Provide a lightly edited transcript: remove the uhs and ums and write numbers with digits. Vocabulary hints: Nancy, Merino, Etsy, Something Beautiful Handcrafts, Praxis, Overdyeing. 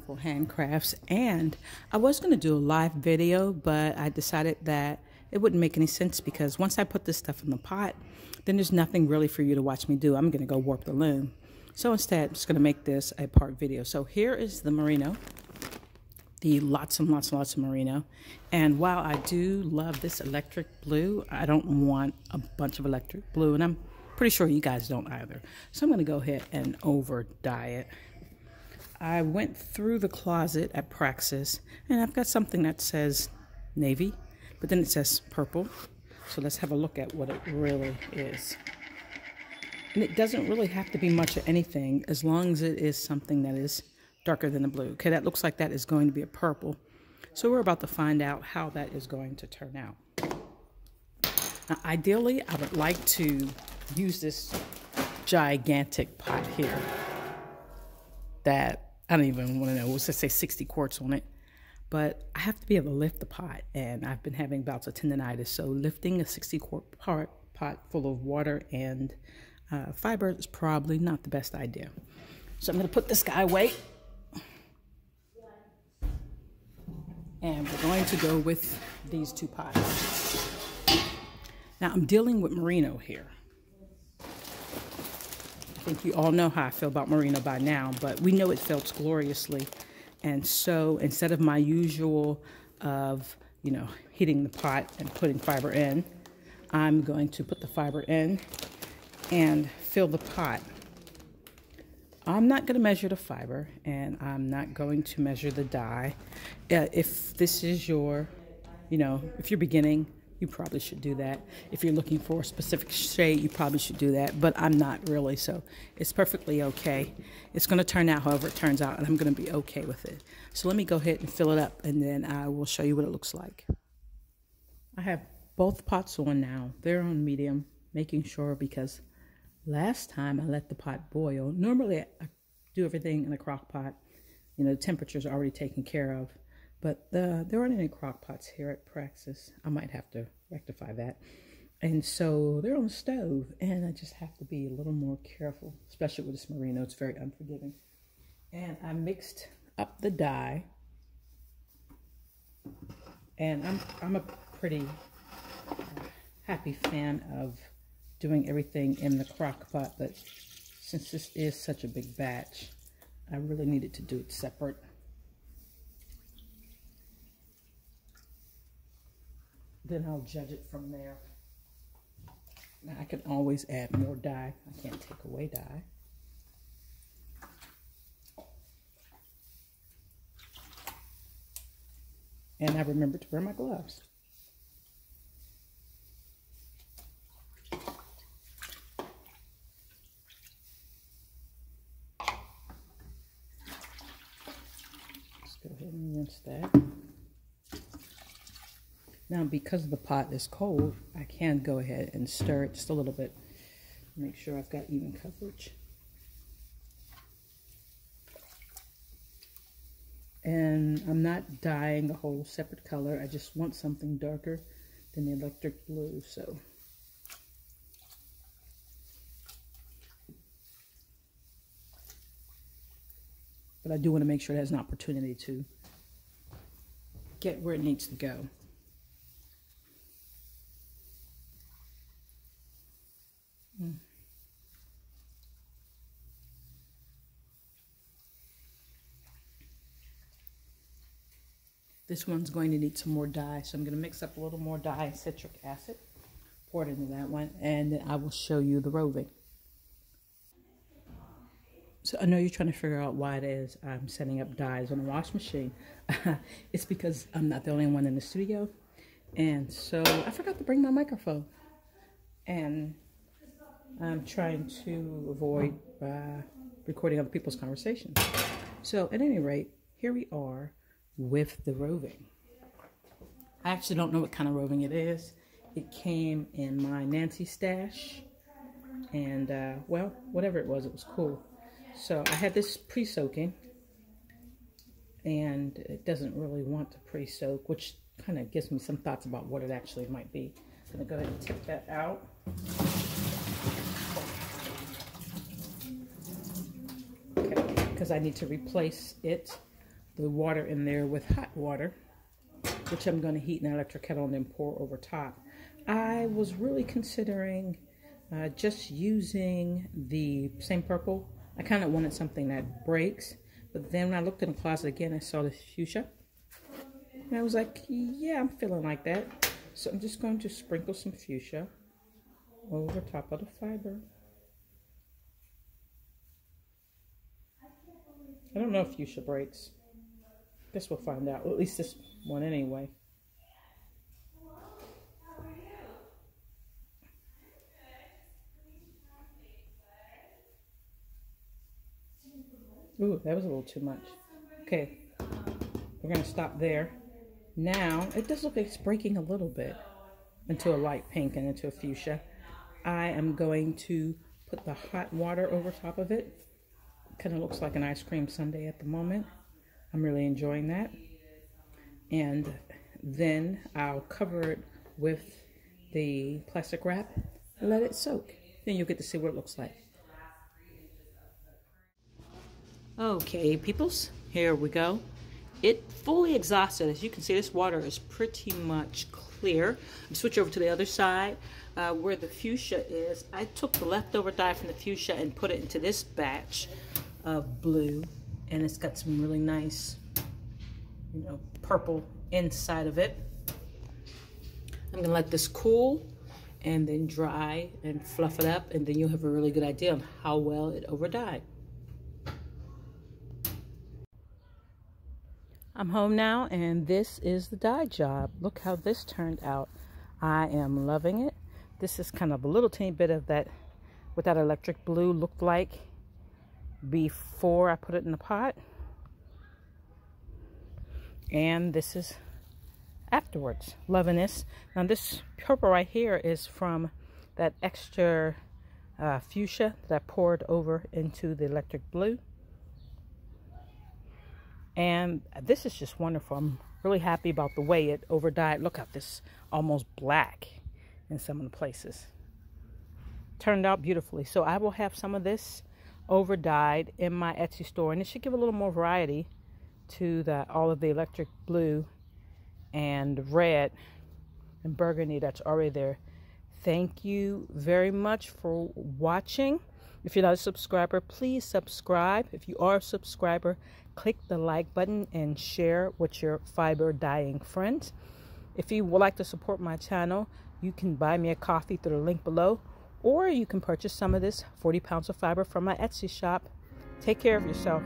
beautiful handcrafts. And I was going to do a live video, but I decided that it wouldn't make any sense because once I put this stuff in the pot, then there's nothing really for you to watch me do. I'm going to go warp the loom. So instead, I'm just going to make this a part video. So here is the merino, the lots and lots and lots of merino. And while I do love this electric blue, I don't want a bunch of electric blue, and I'm pretty sure you guys don't either. So I'm going to go ahead and over dye it. I went through the closet at Praxis, and I've got something that says navy, but then it says purple. So let's have a look at what it really is. And it doesn't really have to be much of anything as long as it is something that is darker than the blue. Okay, that looks like that is going to be a purple. So we're about to find out how that is going to turn out. Now, ideally, I would like to use this gigantic pot here that I don't even want to know. Let's say 60 quarts on it. But I have to be able to lift the pot, and I've been having bouts of tendonitis. So lifting a 60-quart pot full of water and fiber is probably not the best idea. So I'm going to put this guy away, and we're going to go with these two pots. Now I'm dealing with merino here. I think you all know how I feel about merino by now, but we know it felts gloriously. And so instead of my usual of, you know, heating the pot and putting fiber in, I'm going to put the fiber in and fill the pot. I'm not going to measure the fiber, and I'm not going to measure the dye. If this is your, you know, if you're beginning, you probably should do that. If you're looking for a specific shade, you probably should do that, but I'm not really, so it's perfectly okay. It's gonna turn out however it turns out, and I'm gonna be okay with it. So let me go ahead and fill it up, and then I will show you what it looks like. I have both pots on now. They're on medium, making sure, because last time I let the pot boil. Normally I do everything in a crock pot. You know, the temperature's already taken care of. But there aren't any crock pots here at Praxis. I might have to rectify that. And so they're on the stove, and I just have to be a little more careful, especially with this merino. It's very unforgiving. And I mixed up the dye. And I'm a pretty happy fan of doing everything in the crock pot, but since this is such a big batch, I really needed to do it separate. Then I'll judge it from there. Now I can always add more dye. I can't take away dye. And I remember to wear my gloves. Let's go ahead and rinse that. Now, because the pot is cold, I can go ahead and stir it just a little bit. Make sure I've got even coverage. And I'm not dyeing a whole separate color. I just want something darker than the electric blue, so. But I do want to make sure it has an opportunity to get where it needs to go. This one's going to need some more dye, so I'm going to mix up a little more dye and citric acid, pour it into that one, and then I will show you the roving. So I know you're trying to figure out why it is I'm setting up dyes on a wash machine. It's because I'm not the only one in the studio, and so I forgot to bring my microphone, and I'm trying to avoid recording other people's conversations. So at any rate, here we are with the roving. I actually don't know what kind of roving it is. It came in my Nancy stash, and well, whatever it was cool. So I had this pre-soaking, and it doesn't really want to pre-soak, which kind of gives me some thoughts about what it actually might be. I'm gonna go ahead and tip that out. Okay, because I need to replace it the water in there with hot water, which I'm going to heat an electric kettle and then pour over top. I was really considering just using the same purple. I kind of wanted something that breaks, but then when I looked in the closet again, I saw this fuchsia, and I was like, yeah, I'm feeling like that. So I'm just going to sprinkle some fuchsia over top of the fiber. I don't know if fuchsia breaks. Guess we'll find out. Well, at least this one anyway. Ooh, that was a little too much. Okay, we're gonna stop there. Now, it does look like it's breaking a little bit into a light pink and into a fuchsia. I am going to put the hot water over top of it. Kind of looks like an ice cream sundae at the moment. I'm really enjoying that. And then I'll cover it with the plastic wrap and let it soak. Then you'll get to see what it looks like. Okay, peoples, here we go. It fully exhausted. As you can see, this water is pretty much clear. I'll switch over to the other side where the fuchsia is. I took the leftover dye from the fuchsia and put it into this batch of blue, and it's got some really nice, you know, purple inside of it. I'm gonna let this cool and then dry and fluff it up, and then you'll have a really good idea of how well it over dyed. I'm home now, and this is the dye job. Look how this turned out. I am loving it. This is kind of a little teeny bit of that, what that electric blue looked like before I put it in the pot. And this is afterwards. Loving this. Now this purple right here is from that extra fuchsia that I poured over into the electric blue. And this is just wonderful. I'm really happy about the way it over dyed. Look at this, almost black in some of the places. Turned out beautifully. So I will have some of this over dyed in my Etsy store, and it should give a little more variety to the, all of the electric blue and red and burgundy that's already there. Thank you very much for watching. If you're not a subscriber, please subscribe. If you are a subscriber, click the like button and share with your fiber dyeing friends. If you would like to support my channel, you can buy me a coffee through the link below, or you can purchase some of this 40 pounds of fiber from my Etsy shop. Take care of yourself.